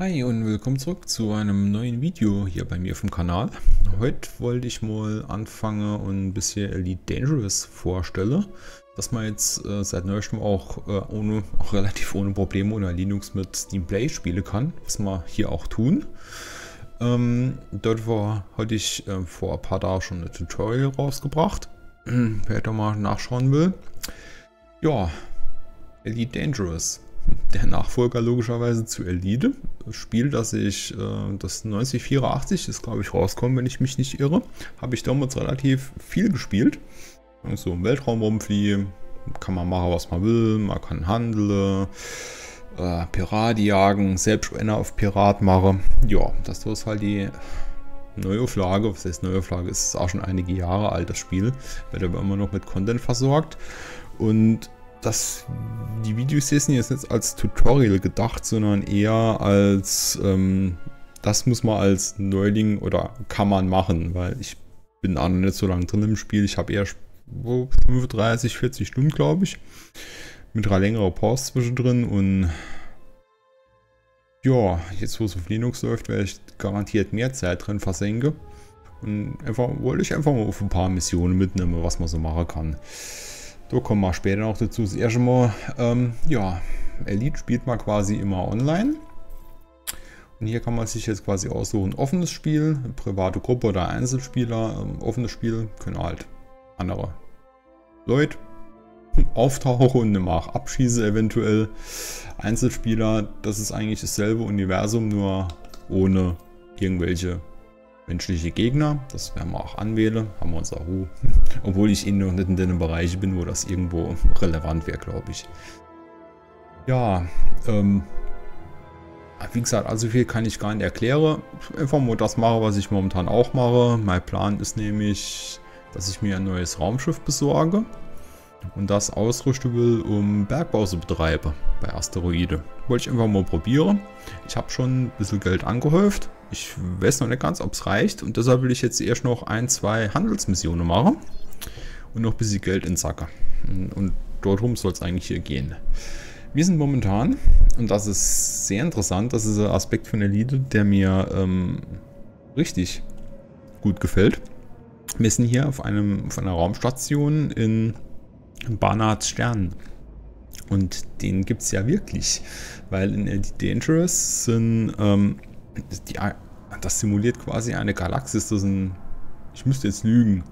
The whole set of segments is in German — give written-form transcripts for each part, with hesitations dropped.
Hi und willkommen zurück zu einem neuen Video hier bei mir auf dem Kanal. Heute wollte ich mal anfangen und ein bisschen Elite Dangerous vorstellen, dass man jetzt seit neuestem auch relativ ohne Probleme unter Linux mit Steam Play spielen kann, was wir hier auch tun. Dort hatte ich vor ein paar Tagen schon ein Tutorial rausgebracht, wer da mal nachschauen will. Ja, Elite Dangerous. Der Nachfolger logischerweise zu Elite. Das Spiel, das 9084 ist, glaube ich, rauskommen, wenn ich mich nicht irre. Habe ich damals relativ viel gespielt. So im Weltraum rumfliegen, kann man machen, was man will, man kann handeln, Pirat jagen, selbst einer auf Pirat machen. Ja, das ist halt die Neuauflage. Was heißt Neuauflage? Ist auch schon einige Jahre alt, das Spiel. Wird aber immer noch mit Content versorgt. Und die Videos hier sind jetzt nicht als Tutorial gedacht, sondern eher als, das muss man als Neuling oder kann man machen, weil ich bin auch noch nicht so lange drin im Spiel. Ich habe eher 35, 40 Stunden, glaube ich, mit drei längeren Pause zwischendrin und ja, jetzt wo es auf Linux läuft, werde ich garantiert mehr Zeit drin versenken und wollte ich einfach mal auf ein paar Missionen mitnehmen, was man so machen kann. Da kommen wir später noch dazu. Das erste Mal, ja, Elite spielt man quasi immer online. Und hier kann man sich jetzt quasi aussuchen, offenes Spiel, private Gruppe oder Einzelspieler. Offenes Spiel können halt andere Leute auftauchen und dann auch abschießen eventuell. Einzelspieler, das ist eigentlich dasselbe Universum, nur ohne irgendwelche menschliche Gegner, das werden wir auch anwählen, haben wir uns auch Ruhe. Obwohl ich noch nicht in den Bereichen bin, wo das irgendwo relevant wäre, glaube ich. Ja, wie gesagt, also viel kann ich gar nicht erklären. Einfach nur das mache, was ich momentan auch mache. Mein Plan ist nämlich, dass ich mir ein neues Raumschiff besorge und das ausrüsten will, um Bergbau zu betreiben bei Asteroiden. Wollte ich einfach mal probieren. Ich habe schon ein bisschen Geld angehäuft. Ich weiß noch nicht ganz, ob es reicht und deshalb will ich jetzt erst noch ein, zwei Handelsmissionen machen und noch ein bisschen Geld in Sacke. Und dortrum soll es eigentlich hier gehen. Wir sind momentan, und das ist sehr interessant, das ist ein Aspekt von Elite, der mir richtig gut gefällt. Wir sind hier auf einer Raumstation in Barnards Stern. Und den gibt es ja wirklich, weil in Elite Dangerous sind das simuliert quasi eine Galaxis. Das sind, ich müsste jetzt lügen,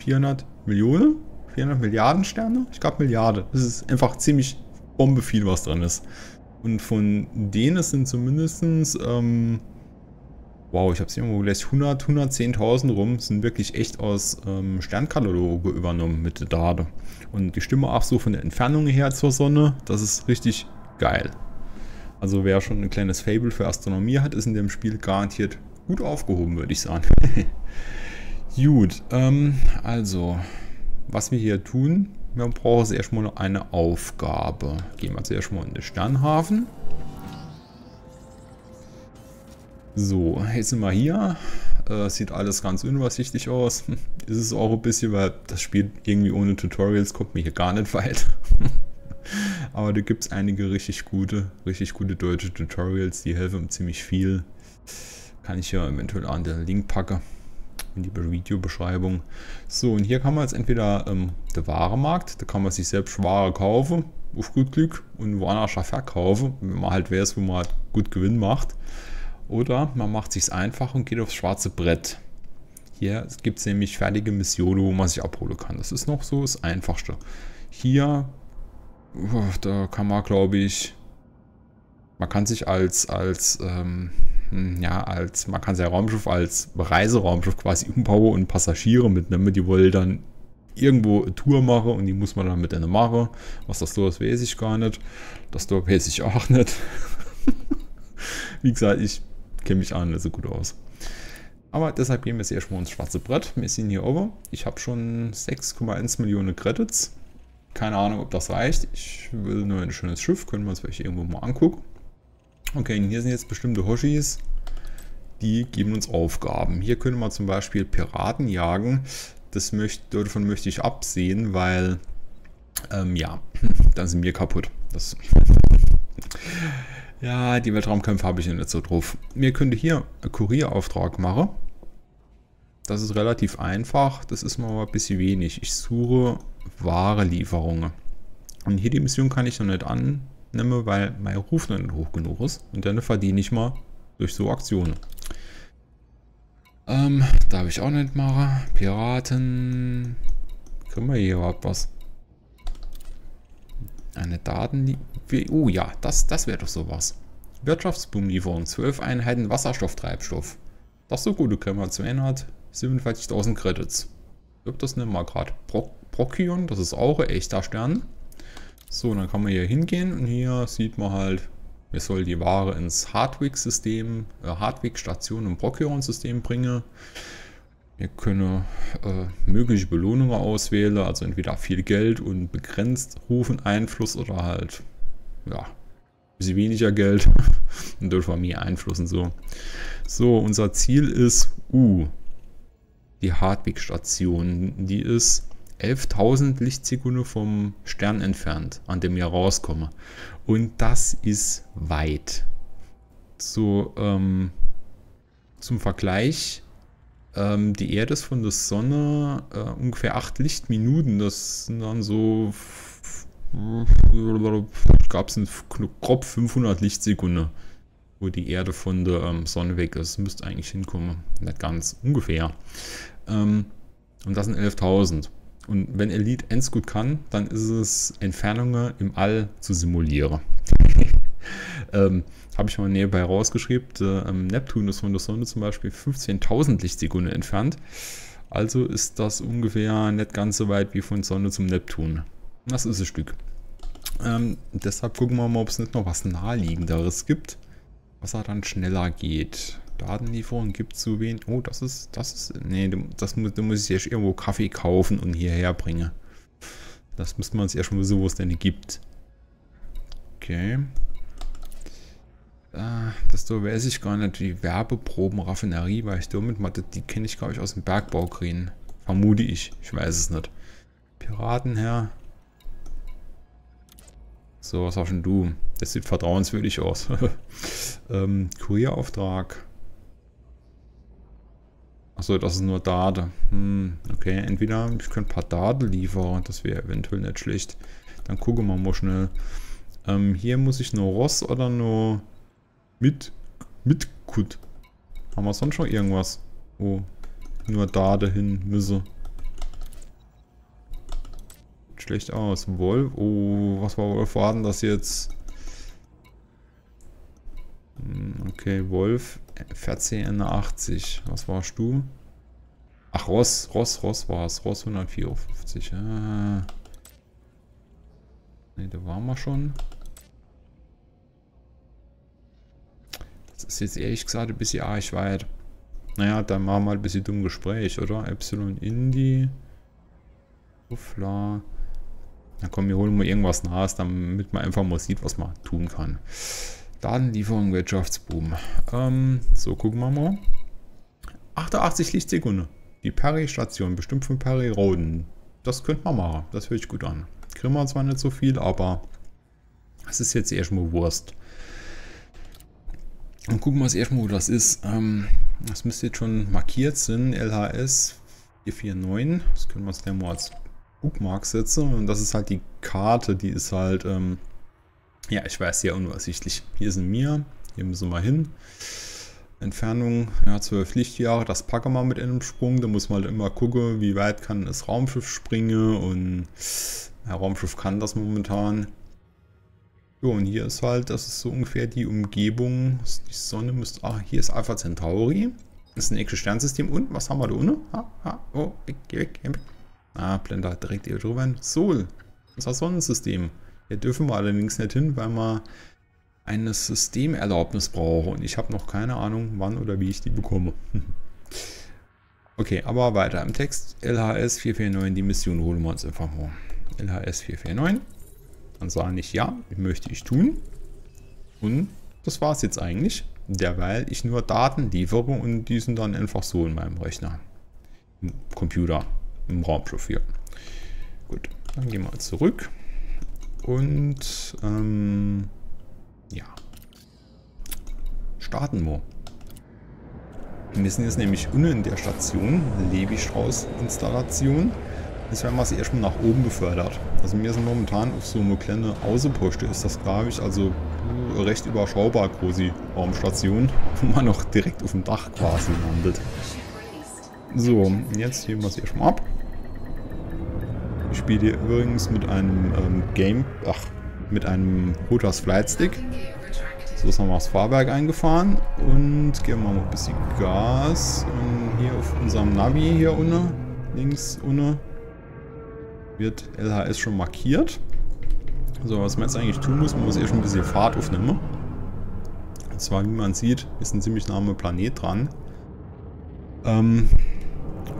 400 Millionen? 400 Milliarden Sterne? Ich glaube Milliarde. Das ist einfach ziemlich bombe viel, was dran ist. Und von denen sind zumindest, wow, ich habe es irgendwo gleich 110.000 rum, sind wirklich echt aus Sternkataloge übernommen mit der Daten. Und die Stimme auch so von der Entfernung her zur Sonne, das ist richtig geil. Also wer schon ein kleines Fable für Astronomie hat, ist in dem Spiel garantiert gut aufgehoben, würde ich sagen. Gut, also, was wir hier tun, wir brauchen zuerst mal eine Aufgabe. Gehen wir zuerst mal in den Sternhafen. So, jetzt sind wir hier. Sieht alles ganz unübersichtlich aus. Ist es auch ein bisschen, weil das Spiel irgendwie ohne Tutorials kommt mir hier gar nicht weit. Aber da gibt es einige richtig gute deutsche Tutorials, die helfen ziemlich viel. Kann ich ja eventuell an den Link packen in die Videobeschreibung. So, und hier kann man jetzt entweder der Warenmarkt, da kann man sich selbst Ware kaufen, auf gut Glück, und Warenascher verkaufen, wenn man halt weiß, wo man halt gut Gewinn macht. Oder man macht sich's einfach und geht aufs schwarze Brett. Hier gibt es nämlich fertige Missionen, wo man sich abholen kann. Das ist noch so das Einfachste. Hier, da kann man, glaube ich, man kann sich man kann sein Raumschiff als Reiseraumschiff quasi umbauen und Passagiere mitnehmen, die wollen dann irgendwo eine Tour machen und die muss man dann mit einer machen. Was das so ist, weiß ich gar nicht. Das da weiß ich auch nicht. Wie gesagt, ich kenne mich auch nicht so gut aus. Aber deshalb gehen wir jetzt erstmal ins schwarze Brett. Wir sind hier oben. Ich habe schon 6,1 Millionen Credits. Keine Ahnung, ob das reicht. Ich will nur ein schönes Schiff. Können wir uns vielleicht irgendwo mal angucken. Okay, und hier sind jetzt bestimmte Hoshis. Die geben uns Aufgaben. Hier können wir zum Beispiel Piraten jagen. Davon möchte ich absehen, weil ja, dann sind wir kaputt. Das Ja, die Weltraumkämpfe habe ich nicht so drauf. Mir könnte hier einen Kurierauftrag machen. Das ist relativ einfach. Das ist mal ein bisschen wenig. Ich suche wahre Lieferungen. Und hier die Mission kann ich noch nicht annehmen, weil mein Ruf noch nicht hoch genug ist. Und dann verdiene ich mal durch so Aktionen. Darf ich auch nicht machen. Piraten. Können wir hier überhaupt was? Eine Daten, die... Oh ja, das wäre doch sowas. Wirtschaftsboomlieferung, 12 Einheiten Wasserstofftreibstoff. Das ist so gut, du kriegst 247.000 Credits. Ich glaube, das nehmen wir gerade. Prokion, das ist auch ein echter Stern. So, dann kann man hier hingehen und hier sieht man halt, wir sollen die Ware ins Hardwick-System, Hardwick-Station und Prokion-System bringen. Wir können mögliche Belohnungen auswählen, also entweder viel Geld und begrenzt hohen Einfluss oder halt, ja, ein bisschen weniger Geld und dürfen wir mehr einflussen. So. So, unser Ziel ist die Hardwick-Station. Die ist 11.000 Lichtsekunde vom Stern entfernt, an dem wir rauskommen. Und das ist weit. So, zum Vergleich. Die Erde ist von der Sonne ungefähr 8 Lichtminuten. Das sind dann so, gab es grob 500 Lichtsekunden, wo die Erde von der Sonne weg ist. Müsste eigentlich hinkommen. Nicht ganz, ungefähr. Und das sind 11.000. Und wenn Elite eins gut kann, dann ist es, Entfernungen im All zu simulieren. Habe ich mal nebenbei rausgeschrieben, Neptun ist von der Sonne zum Beispiel 15.000 Lichtsekunden entfernt. Also ist das ungefähr nicht ganz so weit wie von Sonne zum Neptun. Das ist ein Stück. Deshalb gucken wir mal, ob es nicht noch was Naheliegenderes gibt, was dann schneller geht. Datenlieferung gibt es zu wenig. Oh, nee, da muss ich irgendwo Kaffee kaufen und hierher bringen. Das müsste man uns erst mal wissen, wo es denn gibt. Okay. Das weiß ich gar nicht, die Werbeproben-Raffinerie, weil ich damit mache, die kenne ich glaube ich aus dem Bergbau kriegen. Vermute ich, ich weiß es nicht. Piratenherr. So, was hast denn du? Das sieht vertrauenswürdig aus. Kurierauftrag. Achso, das ist nur Date. Okay, entweder ich könnte ein paar Daten liefern, das wäre eventuell nicht schlecht. Dann gucken wir mal schnell. Hier muss ich nur Ross oder nur mit Kut. Haben wir sonst schon irgendwas? Oh, nur Date hin müsse. Schlecht aus. Wolf. Oh, was war Wolf? War denn das jetzt? Okay, Wolf. VCN80. Was warst du? Ach, Ross war es. Ross 154. Ne, da waren wir schon. Das ist jetzt ehrlich gesagt ein bisschen arg weit. Naja, dann machen wir ein bisschen dumm Gespräch, oder? Epsilon Indie. Uffla. Na komm, wir holen mal irgendwas nahes, damit man einfach mal sieht, was man tun kann. Datenlieferung, Wirtschaftsboom. So, gucken wir mal. 88 Lichtsekunde. Die Perry-Station, bestimmt von Perry-Roden. Das könnte man machen, das hört sich gut an. Kriegen wir zwar nicht so viel, aber es ist jetzt erstmal Wurst. Und gucken wir uns erstmal, wo das ist. Das müsste jetzt schon markiert sein, LHS 449. Das können wir uns dann mal als Bookmark setzen. Und das ist halt die Karte, die ist halt, ja, ich weiß, sehr unübersichtlich. Hier sind wir, hier müssen wir hin. Entfernung, ja, 12 Lichtjahre, das packen wir mit einem Sprung. Da muss man halt immer gucken, wie weit kann das Raumschiff springen. Und ja, Raumschiff kann das momentan. So, und hier ist halt, das ist so ungefähr die Umgebung. Die Sonne müsste, ach, hier ist Alpha Centauri. Das ist ein echtes Sternsystem. Und was haben wir da unten? Oh, weg. Ah, Blender direkt hier drüber. Sol, unser Sonnensystem. Hier dürfen wir allerdings nicht hin, weil wir eine Systemerlaubnis brauchen. Und ich habe noch keine Ahnung, wann oder wie ich die bekomme. Okay, aber weiter im Text. LHS 449, die Mission holen wir uns einfach mal. LHS 449. Dann sage ich ja, möchte ich tun. Und das war es jetzt eigentlich. Derweil ich nur Daten liefere und die sind dann einfach so in meinem Rechner. Im Computer, im Raumschiff hier. Gut, dann gehen wir zurück. Und ja, starten wir. Wir sind jetzt nämlich unten in der Station, Levi-Strauß-Installation. Jetzt werden wir es erstmal nach oben befördert. Also wir sind momentan auf so eine kleine Außenposte, ist das glaube ich, also recht überschaubar quasi Raumstation, wo man noch direkt auf dem Dach quasi landet. So, jetzt heben wir es erstmal ab. Ich spiele hier übrigens mit einem mit einem Hotas Flightstick. So, jetzt haben wir das Fahrwerk eingefahren und geben wir mal ein bisschen Gas. Und hier auf unserem Navi hier unten, links unten, wird LHS schon markiert. So, was man jetzt eigentlich tun muss, man muss erst ein bisschen Fahrt aufnehmen. Und zwar, wie man sieht, ist ein ziemlich naher Planet dran.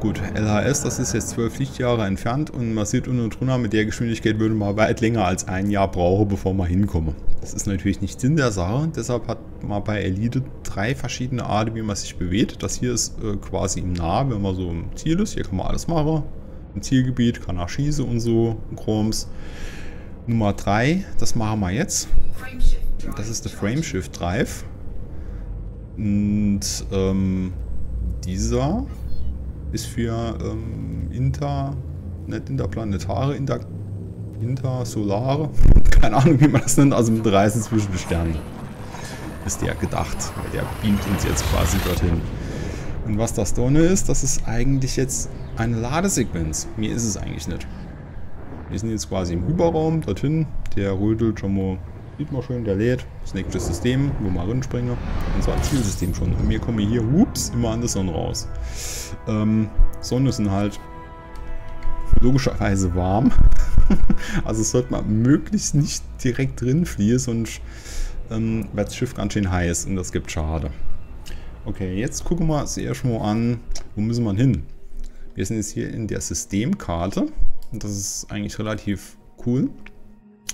Gut, LHS, das ist jetzt 12 Lichtjahre entfernt und man sieht unten drunter, mit der Geschwindigkeit würde man weit länger als ein Jahr brauchen, bevor man hinkomme. Das ist natürlich nicht Sinn der Sache, deshalb hat man bei Elite 3 verschiedene Arten, wie man sich bewegt. Das hier ist quasi im Nah, wenn man so im Ziel ist, hier kann man alles machen. Im Zielgebiet kann er schießen und so, Chroms. Nummer 3, das machen wir jetzt. Das ist der Frameshift-Drive. Und dieser ist für intersolare, keine Ahnung wie man das nennt, also mit Reisen zwischen den Sternen ist der gedacht, weil der beamt uns jetzt quasi dorthin. Und was das da ist, das ist eigentlich jetzt eine Ladesequenz, mir ist es eigentlich nicht. Wir sind jetzt quasi im Hyperraum, dorthin, der rödelt schon mal, sieht man schön, der lädt, das nächste System, wo man rinspringe, unser Zielsystem schon. Und wir kommen hier, ups, immer an der Sonne raus. Sonne sind halt logischerweise warm, also sollte man möglichst nicht direkt drin fliehen, sonst wird das Schiff ganz schön heiß und das gibt Schade. Okay, jetzt gucken wir uns erstmal an, wo müssen wir hin? Wir sind jetzt hier in der Systemkarte und das ist eigentlich relativ cool.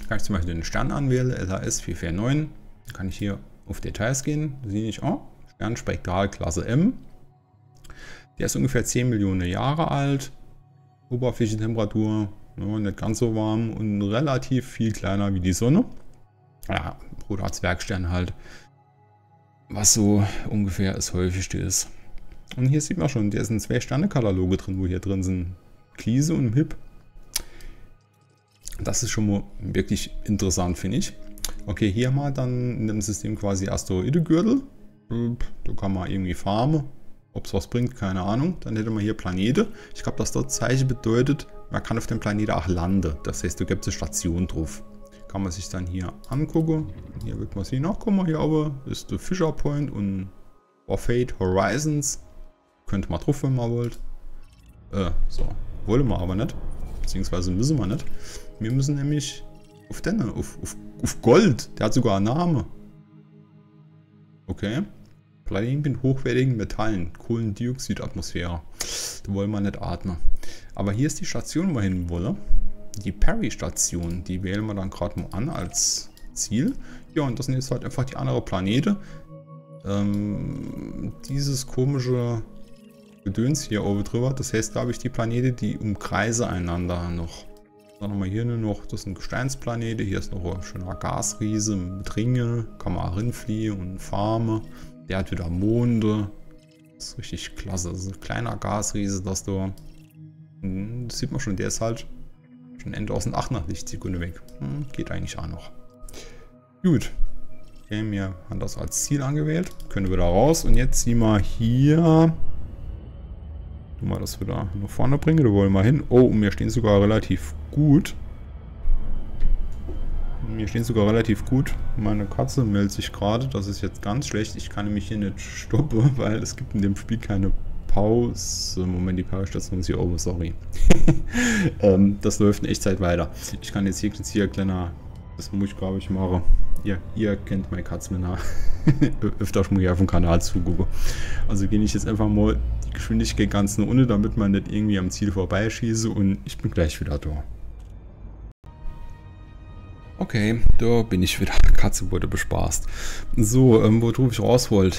Kann ich zum Beispiel den Stern anwählen, LHS 449, kann ich hier auf Details gehen, da sehe ich, oh, Sternspektralklasse M. Der ist ungefähr 10 Millionen Jahre alt, Oberflächentemperatur, ja, nicht ganz so warm und relativ viel kleiner wie die Sonne. Ja, oder Zwergstern halt, was so ungefähr das häufigste ist. Und hier sieht man schon, der sind 2 Sterne-Kataloge drin, wo hier drin sind Gliese und Hip. Das ist schon mal wirklich interessant, finde ich. Okay, hier haben wir dann in dem System quasi Asteroidegürtel. Da kann man irgendwie farmen. Ob es was bringt, keine Ahnung. Dann hätte man hier Planete. Ich glaube, das dort Zeichen bedeutet, man kann auf dem Planeten auch landen. Das heißt, da gibt es eine Station drauf. Kann man sich dann hier angucken. Hier wird man sich nachgucken. Hier aber ist der Fisher Point und Warfate Horizons. Könnte man drauf, wenn man wollt. So. Wollen wir aber nicht. Beziehungsweise müssen wir nicht. Wir müssen nämlich auf den, auf Gold. Der hat sogar einen Namen. Okay. Planeten mit hochwertigen Metallen. Kohlendioxidatmosphäre. Da wollen wir nicht atmen. Aber hier ist die Station, wo wir hin wollen. Die Perry-Station. Die wählen wir dann gerade mal an als Ziel. Ja, und das sind jetzt halt einfach die andere Planete. Dieses komische Gedöns hier oben drüber. Das heißt, da habe ich die Planete, die umkreisen einander noch. Dann haben wir hier nur noch, das sind Gesteinsplanete. Hier ist noch ein schöner Gasriese mit Ringe. Kann man auch hinfliehen und Farme. Der hat wieder Monde. Das ist richtig klasse. Das ist ein kleiner Gasriese, das da. Das sieht man schon, der ist halt schon Ende aus den 8 nach Lichtsekunde weg. Geht eigentlich auch noch. Gut. Wir haben das als Ziel angewählt. Können wir da raus. Und jetzt ziehen wir hier. Mal das wieder nach vorne bringen, da wollen wir hin. Oh, und wir stehen sogar relativ gut. Meine Katze meldet sich gerade, das ist jetzt ganz schlecht. Ich kann nämlich hier nicht stoppen, weil es gibt in dem Spiel keine Pause. Moment, die Perry-Station ist hier oben, sorry. Das läuft in Echtzeit weiter. Ich kann jetzt hier, kleiner, das muss ich glaube ich machen. Ihr kennt meine Katze nach. Öfter muss ich auf dem Kanal zugucken. Also gehe ich jetzt einfach mal die Geschwindigkeit ganz nur ohne, damit man nicht irgendwie am Ziel vorbeischieße und ich bin gleich wieder da. Okay, da bin ich wieder. Katze wurde bespaßt. So, worauf ich raus wollte,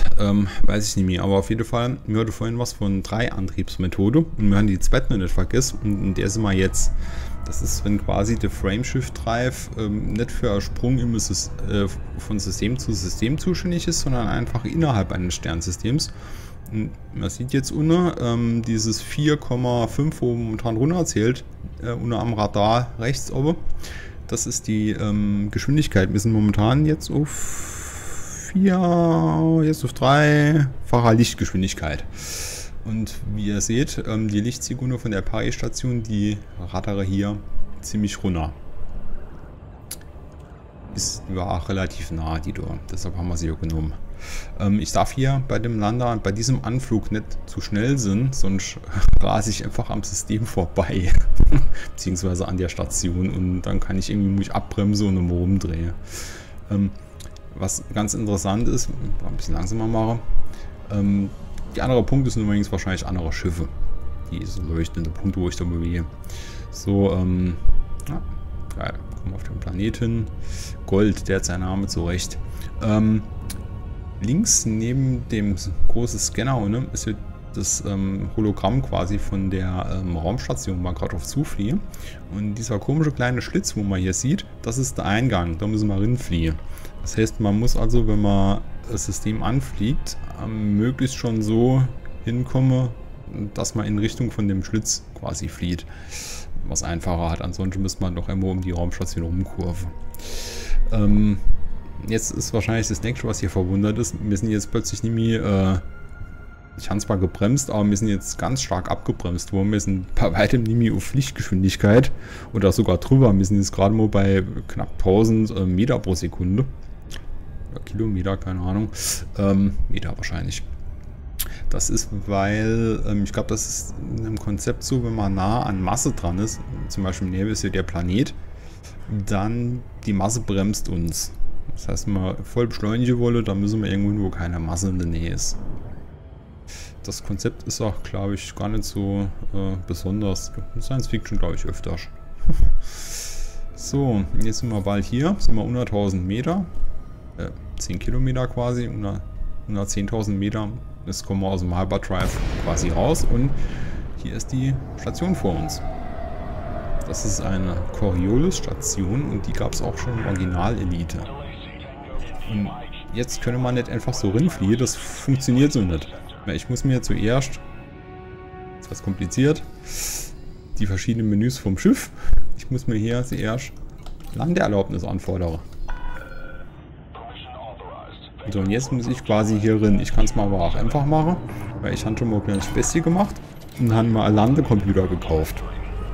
weiß ich nicht mehr. Aber auf jeden Fall, mir hörte vorhin was von 3 Antriebsmethode und wir haben die zweite nicht vergessen und in der sind wir jetzt. Das ist, wenn quasi der Frameshift-Drive nicht für einen Sprung von System zu System zuständig ist, sondern einfach innerhalb eines Sternsystems. Und man sieht jetzt unten dieses 4,5, wo momentan runterzählt, unten am Radar rechts oben. Das ist die Geschwindigkeit. Wir sind momentan jetzt auf 4, jetzt auf 3-facher Lichtgeschwindigkeit. Und wie ihr seht, die Lichtsekunde von der Perry-Station, die rattere hier ziemlich runter. Ist war auch relativ nah, die Dörr, deshalb haben wir sie auch genommen. Ich darf hier bei dem Lander, bei diesem Anflug nicht zu schnell sein, sonst rase ich einfach am System vorbei, beziehungsweise an der Station, und dann kann ich irgendwie mich abbremsen und immer rumdrehen. Was ganz interessant ist, ein bisschen langsamer mache, der andere Punkt ist übrigens wahrscheinlich andere Schiffe. Diese leuchtende Punkte, wo ich da bewege. So, ja, geil. Kommen wir auf den Planeten. Gold, der hat seinen Namen zurecht. Links neben dem großen Scanner ne, ist hier das Hologramm quasi von der Raumstation, wo man gerade drauf zufliehe. Und dieser komische kleine Schlitz, wo man hier sieht, das ist der Eingang. Da müssen wir rinfliehen. Das heißt, man muss also, wenn man das System anfliegt, möglichst schon so hinkomme, dass man in Richtung von dem Schlitz quasi flieht. Was einfacher hat, ansonsten müsste man doch immer um die Raumstation rumkurven. Jetzt ist wahrscheinlich das nächste, was hier verwundert ist. Wir sind jetzt plötzlich nicht mehr, ich habe zwar gebremst, aber wir sind jetzt ganz stark abgebremst worden. Wir sind bei weitem nicht mehr auf Lichtgeschwindigkeit oder sogar drüber. Wir sind jetzt gerade mal bei knapp 1000 Meter pro Sekunde. Kilometer, keine Ahnung, Meter wahrscheinlich. Das ist, weil, ich glaube, das ist im Konzept so, wenn man nah an Masse dran ist, zum Beispiel Nebel ist hier der Planet, dann die Masse bremst uns. Das heißt, wenn man voll beschleunigen wolle, dann müssen wir irgendwo, wo keine Masse in der Nähe ist. Das Konzept ist auch, glaube ich, gar nicht so besonders. Science Fiction, glaube ich, öfters. So, jetzt sind wir bald hier, sind wir 100.000 Meter. 10 Kilometer quasi, unter 10.000 Meter. Jetzt kommen wir aus dem Harbor Drive quasi raus und hier ist die Station vor uns. Das ist eine Coriolis Station und die gab es auch schon im Original Elite. Und jetzt könnte man nicht einfach so rinfliehen, das funktioniert so nicht. Ich muss mir zuerst, das ist was kompliziert, die verschiedenen Menüs vom Schiff, ich muss mir hier zuerst Landeerlaubnis anfordern. So, und jetzt muss ich quasi hier rein. Ich kann es mal aber auch einfach machen, weil ich habe schon mal ein kleines Späßchen gemacht und habe mal einen Landecomputer gekauft.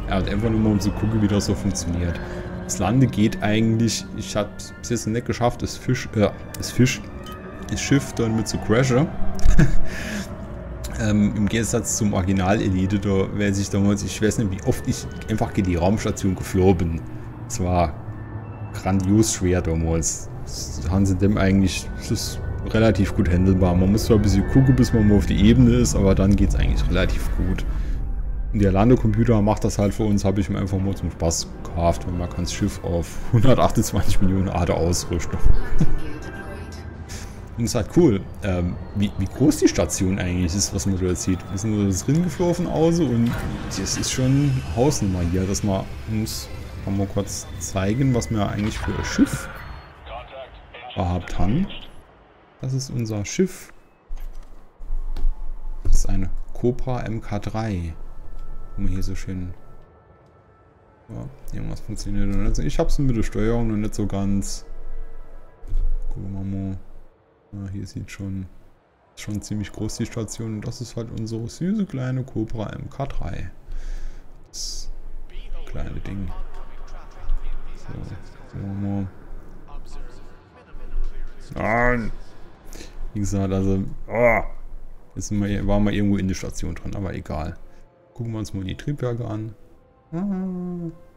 Er hat einfach nur mal, um zu gucken, wie das so funktioniert. Das Lande geht eigentlich, ich habe es bis jetzt nicht geschafft, das Schiff dann mit zu crashen. Im Gegensatz zum Original Elite, da weiß ich damals, ich weiß nicht, wie oft ich einfach gegen die Raumstation geflogen bin. Es war grandios schwer damals. Haben sie dem eigentlich, das ist relativ gut handelbar. Man muss zwar ein bisschen gucken, bis man mal auf die Ebene ist, aber dann geht es eigentlich relativ gut. Und der Landecomputer macht das halt für uns, habe ich mir einfach mal zum Spaß gekauft, weil man kann das Schiff auf 128 Millionen AD ausrüsten. Und es ist halt cool, wie groß die Station eigentlich ist, was man da jetzt sieht. Wir sind nur das Ringeflofen aus und das ist schon Hausnummer hier, dass man uns, kann man kurz zeigen, was wir eigentlich für ein Schiff gehabt haben. Das ist unser Schiff. Das ist eine Cobra MK3. Guck mal hier so schön. Ja, irgendwas funktioniert noch nicht. Ich habe es mit der Steuerung noch nicht so ganz. Gucken wir mal. Ja, hier sieht schon ziemlich groß die Station. Und das ist halt unsere süße kleine Cobra MK3. Das kleine Ding. So, gucken wir mal. Nein. Wie gesagt, also jetzt waren wir irgendwo in der Station dran, aber egal. Gucken wir uns mal die Triebwerke an.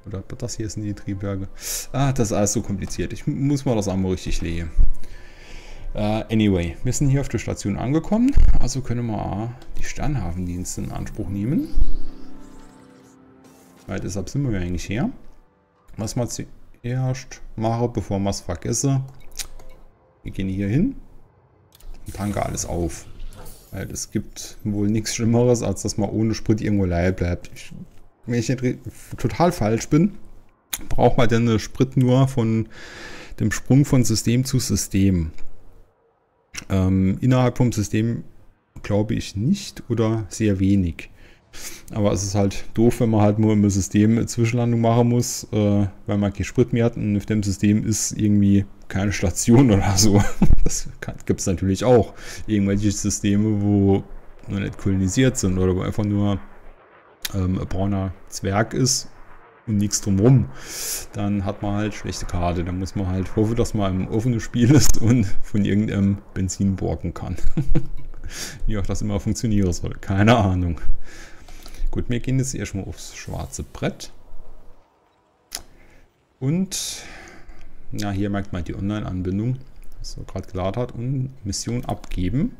Oder das hier sind die Triebwerke. Ah, das ist alles so kompliziert. Ich muss mal das einmal richtig legen. Anyway, wir sind hier auf der Station angekommen. Also können wir die Sternhafendienste in Anspruch nehmen. Weil deshalb sind wir eigentlich hier. Was man zuerst mache, bevor wir es vergessen. Wir gehen hier hin und tanken alles auf. Weil es gibt wohl nichts Schlimmeres, als dass man ohne Sprit irgendwo leer bleibt. Ich wenn ich nicht total falsch bin, braucht man dann eine Spritnur von dem Sprung von System zu System. Innerhalb vom System glaube ich nicht oder sehr wenig. Aber es ist halt doof, wenn man halt nur im System eine Zwischenlandung machen muss, weil man keinen Sprit mehr hat und auf dem System ist irgendwie keine Station oder so. Das gibt es natürlich auch. Irgendwelche Systeme, wo noch nicht kolonisiert sind oder wo einfach nur ein brauner Zwerg ist und nichts drumherum. Dann hat man halt schlechte Karte. Dann muss man halt hoffen, dass man im offenen Spiel ist und von irgendeinem Benzin borgen kann. Wie auch das immer funktionieren soll. Keine Ahnung. Gut, wir gehen jetzt erstmal aufs schwarze Brett. Und ja, hier merkt man die Online-Anbindung, was er gerade geladen hat. Und Mission abgeben.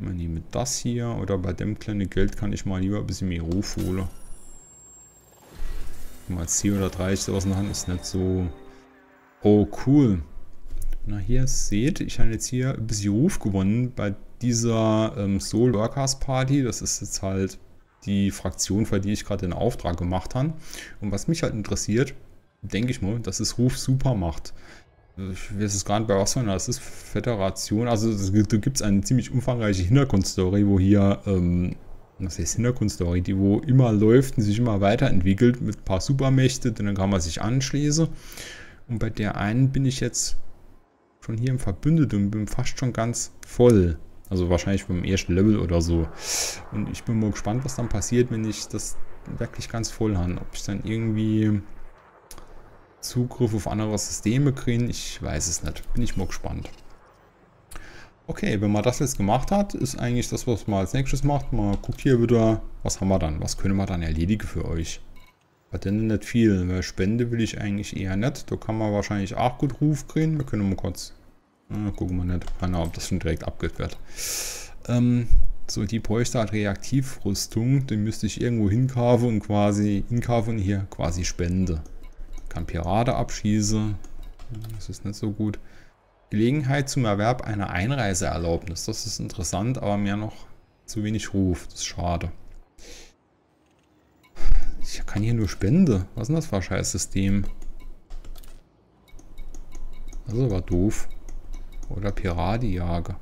Man nehme das hier oder bei dem kleinen Geld kann ich mal lieber ein bisschen mehr Ruf holen. Mal 10 oder 30 sowas in der Hand ist nicht so. Oh, cool. Na, hier seht, ich habe jetzt hier ein bisschen Ruf gewonnen bei dieser Sol Workers Party. Das ist jetzt halt die Fraktion, für die ich gerade den Auftrag gemacht habe. Und was mich halt interessiert, denke ich mal, dass es Ruf super macht. Ich weiß es gar nicht bei was, sondern das ist Föderation. Also da gibt es eine ziemlich umfangreiche Hintergrundstory, wo hier, was heißt Hintergrundstory, die wo immer läuft und sich immer weiterentwickelt mit ein paar Supermächte, dann kann man sich anschließen. Und bei der einen bin ich jetzt schon hier im Verbündeten und bin fast schon ganz voll. Also wahrscheinlich beim ersten Level oder so. Und ich bin mal gespannt, was dann passiert, wenn ich das wirklich ganz voll habe. Ob ich dann irgendwie Zugriff auf andere Systeme kriege, ich weiß es nicht. Bin ich mal gespannt. Okay, wenn man das jetzt gemacht hat, ist eigentlich das, was man als nächstes macht. Man guckt hier wieder, was haben wir dann? Was können wir dann erledigen für euch? Hat denn nicht viel. Weil Spende will ich eigentlich eher nicht. Da kann man wahrscheinlich auch gut Ruf kriegen. Wir können mal kurz... gucken wir nicht, genau, ob das schon direkt abgeht wird. So, die bräuchte halt Reaktivrüstung, den müsste ich irgendwo hinkaufen und quasi hinkaufen und hier quasi spende. Kann Pirate abschießen, das ist nicht so gut. Gelegenheit zum Erwerb einer Einreiseerlaubnis, das ist interessant, aber mir noch zu wenig Ruf, das ist schade. Ich kann hier nur spende, was ist denn das für ein scheiß System? Also war doof. Oder Piratejage.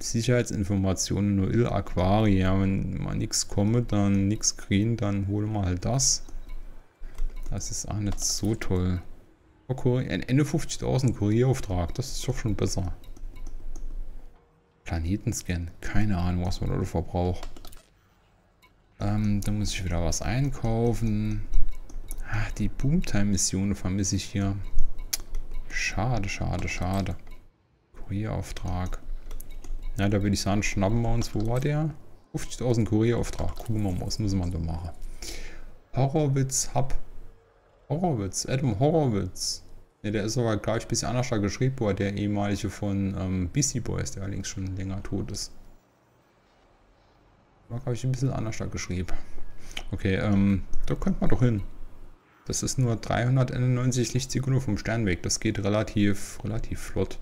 Sicherheitsinformationen nur ill Aquaria. Wenn mal nichts komme, dann nichts kriegen, dann hole mal halt das. Das ist auch nicht so toll. Okay, ein Ende 50.000 Kurierauftrag. Das ist doch schon besser. Planetenscan. Keine Ahnung, was man da verbraucht. Da muss ich wieder was einkaufen. Ach, die Boomtime-Mission vermisse ich hier. Schade, schade, schade. Kurierauftrag. Ja, da würde ich sagen, schnappen wir uns. Wo war der? 50.000 Kurierauftrag. Gucken wir mal, was müssen wir da machen. Horowitz Hub. Horowitz, Adam Horowitz. Ne, der ist aber gleich ein bisschen anders da geschrieben worden, der ehemalige von Beastie Boys, der allerdings schon länger tot ist. Da habe ich ein bisschen anders da geschrieben. Okay, da könnte man doch hin. Das ist nur 391 Lichtsekunden vom Sternweg. Das geht relativ flott.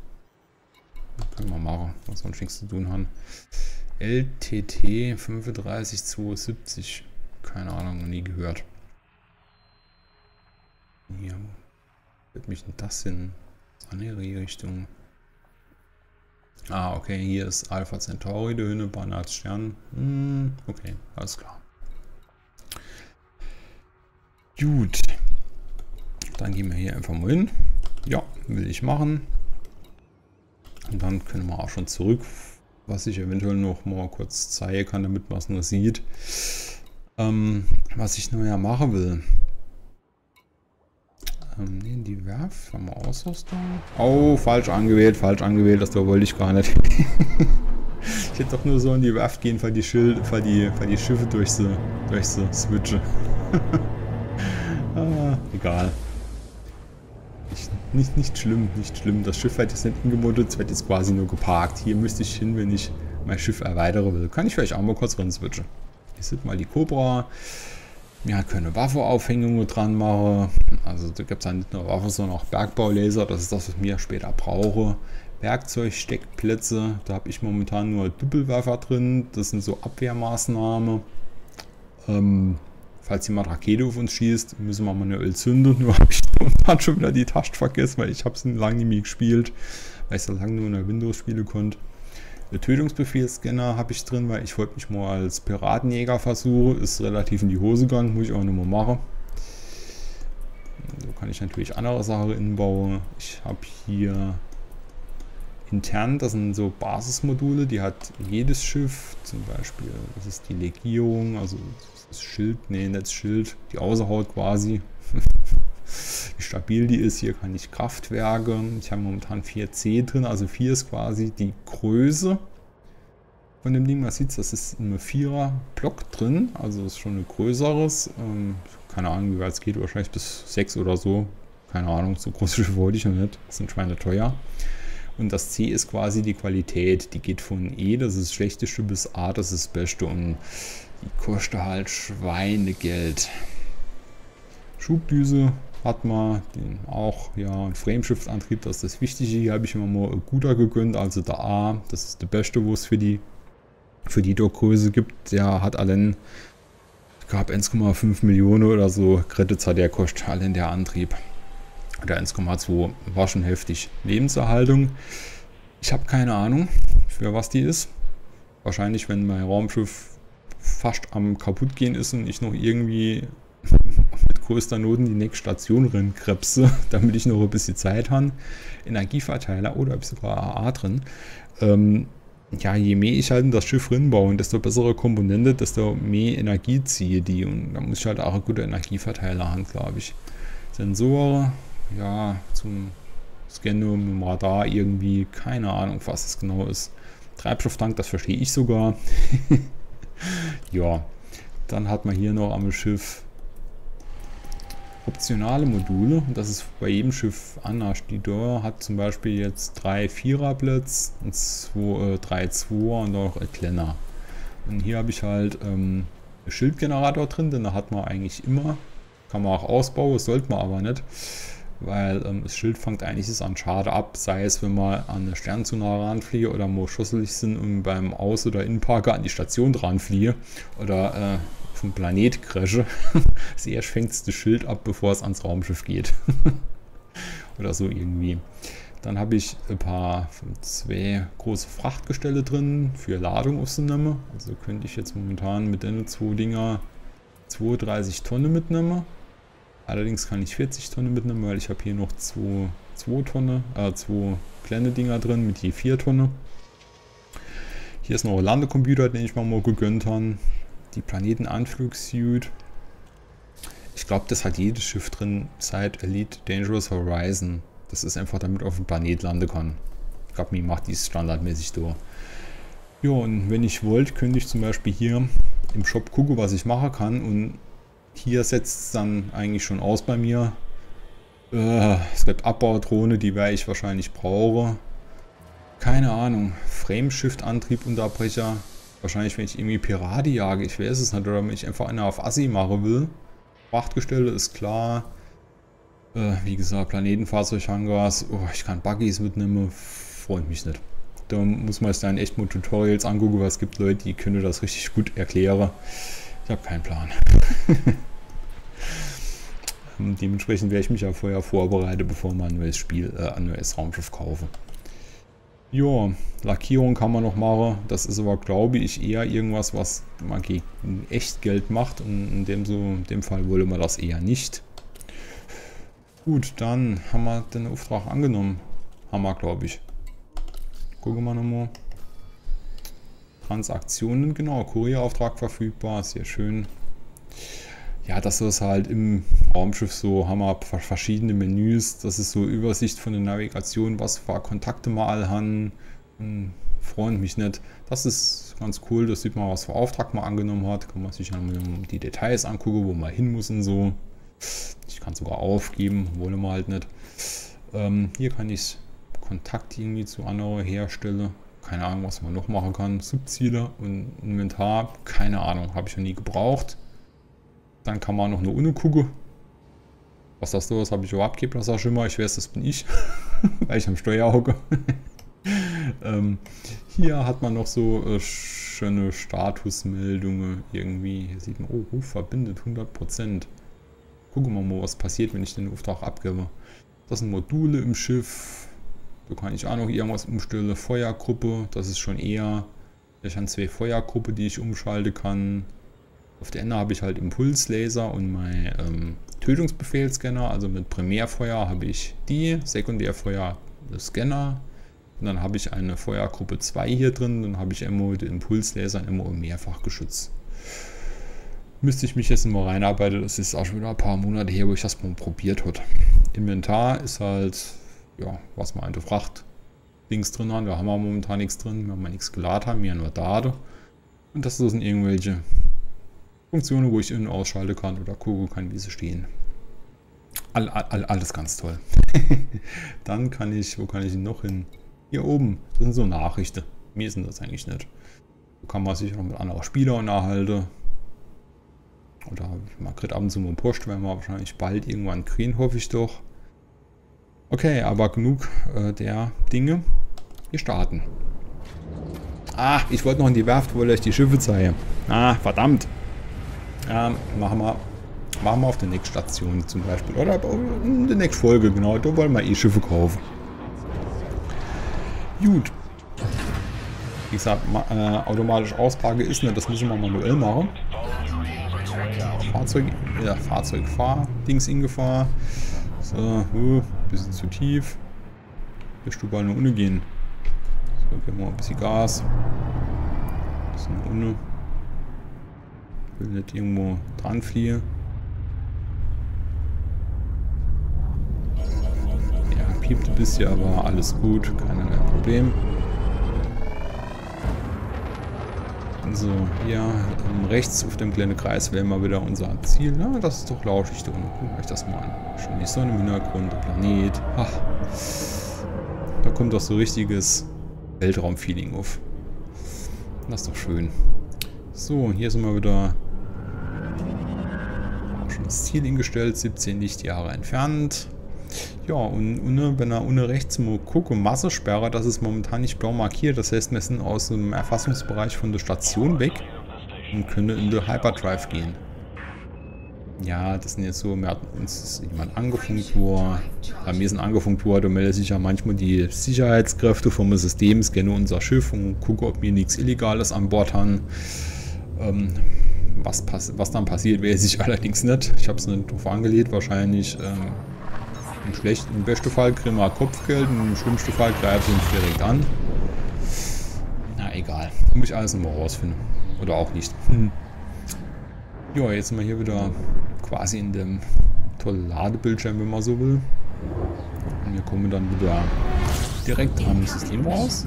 Können wir machen, was sonst nichts zu tun haben. LTT 35270. Keine Ahnung, noch nie gehört. Hier. Wird mich denn das hin? Andere Richtung. Ah, okay, hier ist Alpha Centauri, der Hühne, Barnards Stern. Okay, alles klar. Gut, dann gehen wir hier einfach mal hin. Ja, will ich machen. Und dann können wir auch schon zurück, was ich eventuell noch mal kurz zeigen kann, damit man es nur sieht. Was ich nur ja machen will. Ne, die Werft haben wir Ausrüstung. Oh, falsch angewählt, das da wollte ich gar nicht. Ich hätte doch nur so in die Werft gehen, weil die Schiffe durch sie switchen. Egal. Nicht schlimm. Das Schiff wird jetzt nicht umgemodelt, es wird jetzt quasi nur geparkt. Hier müsste ich hin, wenn ich mein Schiff erweitere will. Kann ich vielleicht auch mal kurz rein switchen. Hier sind mal die Cobra. Ja, können Waffenaufhängungen dran machen. Also da gibt es halt nicht nur Waffen, sondern auch Bergbaulaser. Das ist das, was ich später brauche. Werkzeugsteckplätze. Da habe ich momentan nur Düppelwerfer drin. Das sind so Abwehrmaßnahmen. Falls jemand Rakete auf uns schießt, müssen wir manuell zünden. Nur habe ich dann schon wieder die Taste vergessen, weil ich habe es lange nicht mehr gespielt, weil ich es lange nur in der Windows spielen konnte. Tötungsbefehlsscanner habe ich drin, weil ich wollte mich mal als Piratenjäger versuchen. Ist relativ in die Hose gegangen, muss ich auch nochmal machen. So kann ich natürlich andere Sachen inbauen. Ich habe hier intern, das sind so Basismodule, die hat jedes Schiff, zum Beispiel, das ist die Legierung, also das Schild, nee, nicht das Schild, die Außerhaut quasi. Wie stabil die ist, hier kann ich Kraftwerke, ich habe momentan 4C drin, also 4 ist quasi die Größe von dem Ding, man sieht, das ist ein 4er Block drin, also ist schon ein größeres, keine Ahnung, wie weit es geht, wahrscheinlich bis 6 oder so, keine Ahnung, so große Schiffe wollte ich noch nicht, das sind Schweine teuer. Und das C ist quasi die Qualität, die geht von E, das ist das Schlechteste, bis A, das ist das Beste und die kostet halt Schweinegeld. Schubdüse hat man, den auch, ja, Frameshift-Antrieb, das ist das Wichtige, hier habe ich immer mal guter gegönnt, also der A, das ist der Beste, wo es für die Dockgröße gibt, der hat allein, gab 1,5 Millionen oder so, Credits hat der kostet allein der Antrieb. Oder 1,2, war schon heftig. Lebenserhaltung, ich habe keine Ahnung, für was die ist. Wahrscheinlich, wenn mein Raumschiff fast am kaputt gehen ist und ich noch irgendwie mit größter Not in die nächste Station rinkrebse, damit ich noch ein bisschen Zeit habe. Energieverteiler, oder habe ich sogar AA drin. Ja, je mehr ich halt in das Schiff rinbaue, desto bessere Komponente, desto mehr Energie ziehe die. Und da muss ich halt auch einen guten Energieverteiler haben, glaube ich. Sensoren, ja, zum Scannen, Radar irgendwie, keine Ahnung, was es genau ist. Treibstofftank, das verstehe ich sogar. Ja, dann hat man hier noch am Schiff optionale Module, und das ist bei jedem Schiff anders. Die Dörr hat zum Beispiel jetzt 3 Viererplätze, 3 Zweier und auch ein kleiner. Und hier habe ich halt einen Schildgenerator drin, denn da hat man eigentlich immer. Kann man auch ausbauen, sollte man aber nicht, weil das Schild fängt eigentlich ist an Schade ab, sei es wenn man an eine Stern zu nah ranfliege oder mal schusselig sind und beim Aus- oder Innenparker an die Station dranfliehe oder vom Planet crashe. Erst fängt das Schild ab, bevor es ans Raumschiff geht. Oder so irgendwie. Dann habe ich ein paar, 2 große Frachtgestelle drin für Ladung aufzunehmen. Also könnte ich jetzt momentan mit den 2 Dinger 32 Tonnen mitnehmen. Allerdings kann ich 40 Tonnen mitnehmen, weil ich habe hier noch 2 kleine Dinger drin mit je 4 Tonnen. Hier ist noch ein Landecomputer, den ich mal gegönnt habe. Die Planetenanflugsuit. Ich glaube, das hat jedes Schiff drin seit Elite Dangerous Horizon. Das ist einfach damit auf dem Planet landen kann. Ich glaube, mir macht dies standardmäßig durch. Ja, und wenn ich wollte, könnte ich zum Beispiel hier im Shop gucke, was ich machen kann, und hier setzt es dann eigentlich schon aus bei mir. Es gibt Abbaudrohne, die werde ich wahrscheinlich brauche. Keine Ahnung, Frameshift-Antrieb, Unterbrecher. Wahrscheinlich, wenn ich irgendwie Pirate jage, ich weiß es nicht, oder wenn ich einfach einer auf Assi machen will. Frachtgestelle ist klar. Wie gesagt, Planetenfahrzeug-Hangars. Oh, ich kann Buggies mitnehmen, freut mich nicht. Da muss man es dann echt mal Tutorials angucken, weil es gibt Leute, die können das richtig gut erklären. Ich habe keinen Plan. Dementsprechend werde ich mich ja vorher vorbereiten, bevor man ein neues Spiel, ein neues Raumschiff kaufe. Ja, Lackierung kann man noch machen. Das ist aber, glaube ich, eher irgendwas, was man gegen echt Geld macht. Und in dem Fall wollte man das eher nicht. Gut, dann haben wir den Auftrag angenommen. Haben wir, glaube ich. Gucken wir nochmal. Transaktionen, genau, Kurierauftrag verfügbar, sehr schön. Ja, das ist halt im Raumschiff so, haben wir verschiedene Menüs, das ist so Übersicht von der Navigation, was für Kontakte mal alle haben, freut mich nicht. Das ist ganz cool, das sieht man, was für Auftrag man angenommen hat, kann man sich dann die Details angucken, wo man hin muss und so. Ich kann sogar aufgeben, wollen wir halt nicht. Hier kann ich Kontakt irgendwie zu anderen herstelle. Keine Ahnung, was man noch machen kann. Subziele und Inventar. Keine Ahnung, habe ich noch nie gebraucht. Dann kann man noch eine UNO gucken. Was das so ist, habe ich überhaupt keinen Blassen Schimmer. Ich weiß, das bin ich. Weil ich am Steuer hocke. Hier hat man noch so schöne Statusmeldungen irgendwie. Hier sieht man, oh, Ruf verbindet 100%. Gucken wir mal, was passiert, wenn ich den Auftrag abgebe. Das sind Module im Schiff. Da kann ich auch noch irgendwas umstellen. Feuergruppe, das ist schon eher. Ich habe zwei Feuergruppen, die ich umschalten kann. Auf der Ende habe ich halt Impulslaser und mein Tötungsbefehlscanner. Also mit Primärfeuer habe ich die, Sekundärfeuer Scanner. Und dann habe ich eine Feuergruppe 2 hier drin. Dann habe ich MO, den Impulslaser und MO Mehrfachgeschütz. Müsste ich mich jetzt mal reinarbeiten. Das ist auch schon wieder ein paar Monate her, wo ich das mal probiert habe. Inventar ist halt, ja, was man hinterfragt. Links drin haben, da haben wir momentan nichts drin, wir haben nichts geladen, haben wir nur Daten. Und das sind irgendwelche Funktionen, wo ich innen ausschalten kann oder gucken kann, wie sie stehen. Alles ganz toll. Dann kann ich, wo kann ich noch hin? Hier oben, das sind so Nachrichten. Mir sind das eigentlich nicht. So kann man sich noch mit anderen Spielern unterhalten. Oder man kriegt ab und zu mal Post, wenn man wahrscheinlich bald irgendwann kriegen, hoffe ich doch. Okay, aber genug der Dinge. Wir starten. Ah, ich wollte noch in die Werft, wo ich die Schiffe zeige. Ah, verdammt. Machen wir auf der nächsten Station zum Beispiel. Oder in der nächsten Folge, genau. Da wollen wir Schiffe kaufen. Gut. Wie gesagt, automatisch Auspacke ist nicht. Das müssen wir manuell machen. Fahrzeug, ja, Fahrzeugfahr-Dings in Gefahr. So, bisschen zu tief. Hier Stube nur ohne gehen. So, geben wir mal ein bisschen Gas. Bisschen ohne. Ich will nicht irgendwo dran fliehen. Ja, piept ein bisschen, aber alles gut. Kein Problem. So, hier rechts auf dem kleinen Kreis wäre mal wieder unser Ziel. Na, das ist doch lauschig da unten. Guckt euch das mal an. Schon die Sonne im Hintergrund, der Planet. Ach, da kommt doch so richtiges Weltraum-Feeling auf. Das ist doch schön. So, hier sind wir wieder. Schon das Ziel hingestellt, 17 Lichtjahre entfernt. Ja, und wenn er ohne rechts mal gucke, Massesperre, das ist momentan nicht blau markiert. Das heißt, wir sind aus dem Erfassungsbereich von der Station weg und können in den Hyperdrive gehen. Ja, das sind jetzt so, wir hatten uns jemand angefunkt, mir sind angefunkt worden, da melden sich ja manchmal die Sicherheitskräfte vom System, scanne unser Schiff und gucke, ob wir nichts Illegales an Bord haben. Was dann passiert, weiß ich allerdings nicht. Ich habe es nicht drauf angelegt, wahrscheinlich. Im besten Fall kriegen wir Kopfgeld und im schlimmsten Fall greifen sie uns direkt an. Na egal, muss ich alles nochmal rausfinden. Oder auch nicht. Ja, jetzt sind wir hier wieder quasi in dem tollen Ladebildschirm, wenn man so will. Und wir kommen dann wieder direkt am System raus.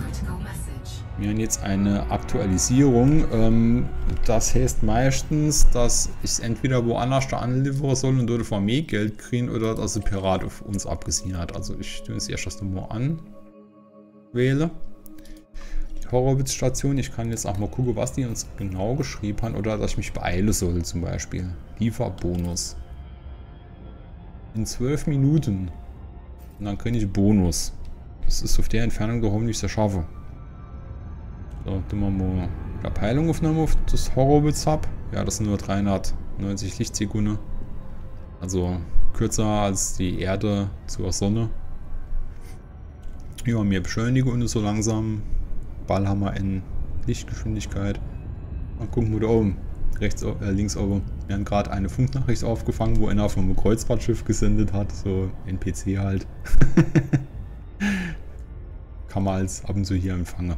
Wir haben jetzt eine Aktualisierung. Das heißt meistens, dass ich es entweder woanders da anliefern soll und dort von mir Geld kriegen oder dass der Pirat auf uns abgesehen hat. Also ich tue jetzt erst das Nummer an. Wähle. Die Horowitz-Station. Ich kann jetzt auch mal gucken, was die uns genau geschrieben haben oder dass ich mich beeilen soll zum Beispiel. Lieferbonus. In 12 Minuten. Und dann kriege ich Bonus. Das ist auf der Entfernung doch hoffentlich sehr scharf. So, tun wir mal eine Peilaufnahme auf das Horowitz Hub. Ja, das sind nur 390 Lichtsekunden. Also kürzer als die Erde zur Sonne. Ja, wir beschleunigen uns so langsam. Ballhammer in Lichtgeschwindigkeit. Und gucken wir da oben. Links oben. Wir haben gerade eine Funknachricht aufgefangen, wo einer von einem Kreuzfahrtschiff gesendet hat. So NPC halt. Kann man als ab und zu hier empfangen.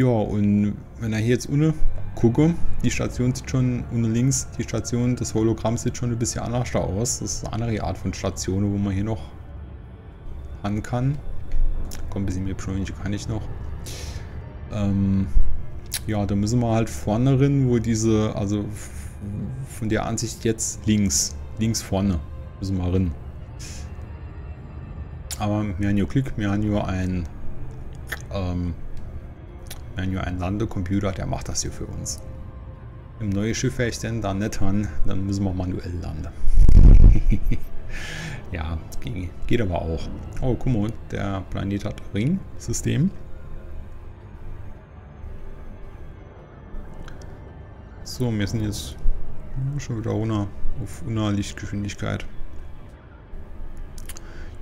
Ja, und wenn er hier jetzt ohne gucke, die Station sieht schon ohne links, die Station des Hologramms sieht schon ein bisschen anders da aus. Das ist eine andere Art von Station, wo man hier noch an kann. Komm, ein bisschen mehr beschleunigen kann ich noch. Ja, da müssen wir halt vorne drin, wo diese, also von der Ansicht jetzt links vorne müssen wir rein. Aber wir haben ja Glück, wir haben ja ein Landecomputer, der macht das hier für uns. Im neuen Schiff wäre ich denn da nicht dran, dann müssen wir manuell landen. Ja, geht aber auch. Oh, guck mal, der Planet hat Ring-System. So, wir sind jetzt schon wieder runter auf unter Lichtgeschwindigkeit.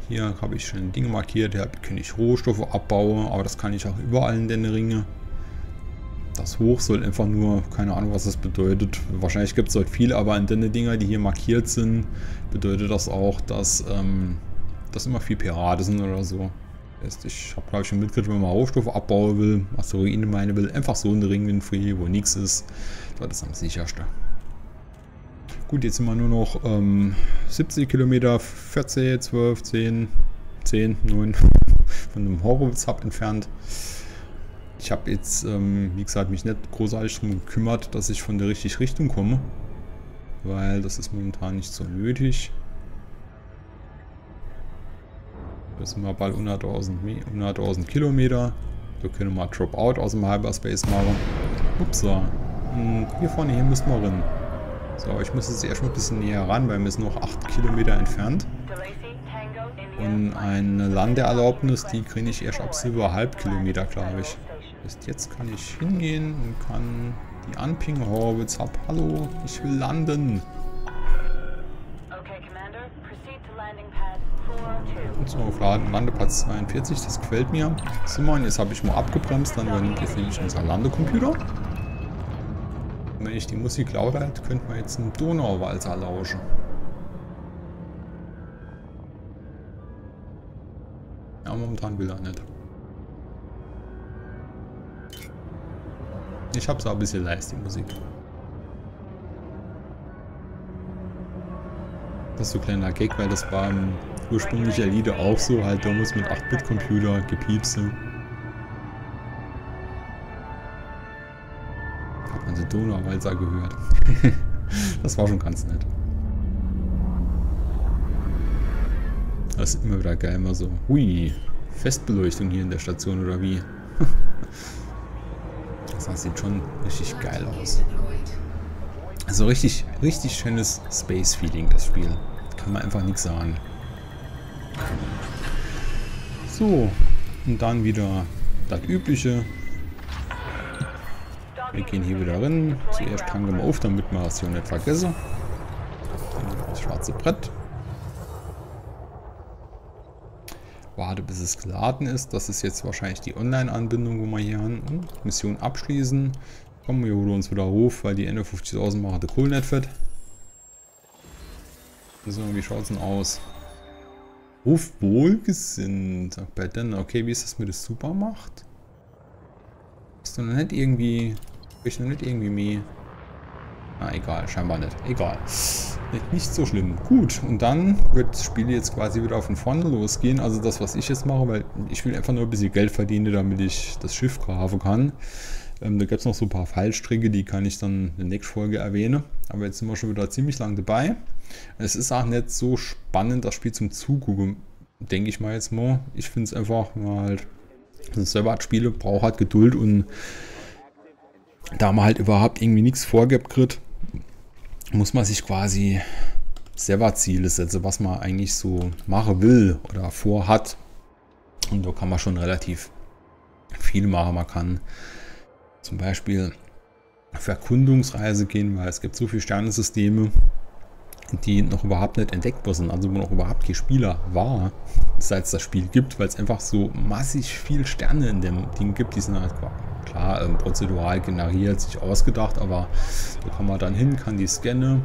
Hier habe ich schon Dinge markiert, hier kann ich Rohstoffe abbauen, aber das kann ich auch überall in den Ringen. Das Hoch soll einfach nur, keine Ahnung was das bedeutet, wahrscheinlich gibt es dort viel, aber in den Dinger, die hier markiert sind, bedeutet das auch, dass das immer viel Piraten sind oder so. Ich habe glaube ich schon mitgekriegt, wenn man Rohstoffe abbauen will, Asteroiden meinen will, einfach so einen Ring in Free, wo nichts ist, dort ist am sichersten. Gut, jetzt sind wir nur noch 70 Kilometer, 14, 12, 10, 10, 9 von dem Horowitz Hub entfernt. Ich habe jetzt, wie gesagt, mich nicht großartig darum gekümmert, dass ich von der richtigen Richtung komme, weil das ist momentan nicht so nötig. Das sind wir bald 100.000 Kilometer. Da können wir mal Dropout aus dem Hyperspace machen. Upsa. Und hier vorne, hier müssen wir rein. So, ich muss jetzt erstmal ein bisschen näher ran, weil wir sind noch 8 Kilometer entfernt. Und eine Landeerlaubnis, die kriege ich erst ab 7,5 Kilometer, glaube ich. Jetzt kann ich hingehen und kann die anpingen. Horowitz Hub. Hallo, ich will landen. Und so aufladen, Landeplatz 42, das gefällt mir. So, und jetzt habe ich mal abgebremst, dann übernimmt jetzt nämlich unser Landecomputer. Und wenn ich die Musik lauter hätte, könnten wir jetzt einen Donauwalzer lauschen. Ja, momentan will er nicht. Ich habe es auch ein bisschen leise, die Musik. Das ist so ein kleiner Gag, weil das war im ursprünglichen Elite auch so, halt da muss mit 8-Bit-Computer gepiepsen. Hat man den Donauwalzer gehört. Das war schon ganz nett. Das ist immer wieder geil, immer so. Hui, Festbeleuchtung hier in der Station oder wie? Das sieht schon richtig geil aus. Also richtig, richtig schönes Space-Feeling, das Spiel. Kann man einfach nichts sagen. So, und dann wieder das Übliche. Wir gehen hier wieder rein. Zuerst fangen wir mal auf, damit wir das hier nicht vergessen. Dann das schwarze Brett. Warte, bis es geladen ist. Das ist jetzt wahrscheinlich die Online-Anbindung, wo wir hier haben. Und Mission abschließen. Komm, wir holen uns wieder hoch, weil die Ende 50.000 machen der Kohl nicht fett. So, wie schaut es denn aus? Ruf wohlgesinnt. Okay, wie ist das mit der Supermacht? Ist doch nicht irgendwie. Ich noch nicht irgendwie mehr. Na egal, scheinbar nicht. Egal. Nicht so schlimm. Gut, und dann wird das Spiel jetzt quasi wieder von vorne losgehen. Also das, was ich jetzt mache, weil ich will einfach nur ein bisschen Geld verdienen, damit ich das Schiff graben kann. Da gibt es noch so ein paar Fallstricke, die kann ich dann in der nächsten Folge erwähnen. Aber jetzt sind wir schon wieder ziemlich lang dabei. Es ist auch nicht so spannend, das Spiel zum Zugucken, denke ich mal jetzt mal. Ich finde es einfach mal halt, also selber hat Spiele, braucht halt Geduld und da man halt überhaupt irgendwie nichts vorgibt, muss man sich quasi selber Ziele setzen, was man eigentlich so machen will oder vorhat. Und da kann man schon relativ viel machen. Man kann zum Beispiel auf Erkundungsreise gehen, weil es gibt so viele Sternensysteme, die noch überhaupt nicht entdeckt wurden, also wo noch überhaupt kein Spieler war, seit es das Spiel gibt, weil es einfach so massig viel Sterne in dem Ding gibt, die sind halt klar prozedural generiert, sich ausgedacht, aber da kann man dann hin, kann die scannen.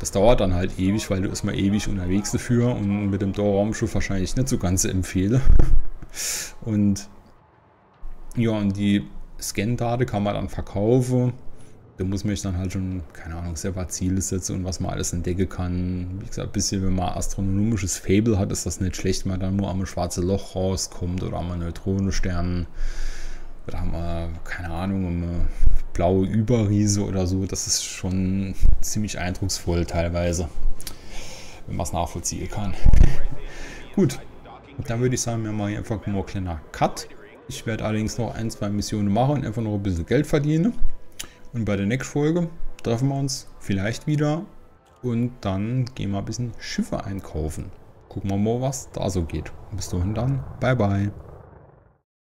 Das dauert dann halt ewig, weil du erstmal ewig unterwegs dafür und mit dem Raumschiff wahrscheinlich nicht so ganz empfehle. Und ja, und die Scan-Date kann man dann verkaufen. Da muss man sich dann halt schon, keine Ahnung, selber Ziele setzen und was man alles entdecken kann. Wie gesagt, ein bisschen, wenn man astronomisches Faible hat, ist das nicht schlecht, wenn man dann nur am schwarze Loch rauskommt oder am Neutronenstern oder haben wir, keine Ahnung, eine blaue Überriese oder so. Das ist schon ziemlich eindrucksvoll teilweise, wenn man es nachvollziehen kann. Gut, und dann würde ich sagen, wir machen hier einfach mal einen kleinen Cut. Ich werde allerdings noch ein, zwei Missionen machen und einfach noch ein bisschen Geld verdienen. Und bei der nächsten Folge treffen wir uns vielleicht wieder und dann gehen wir ein bisschen Schiffe einkaufen. Gucken wir mal, was da so geht. Bis dahin dann. Bye, bye.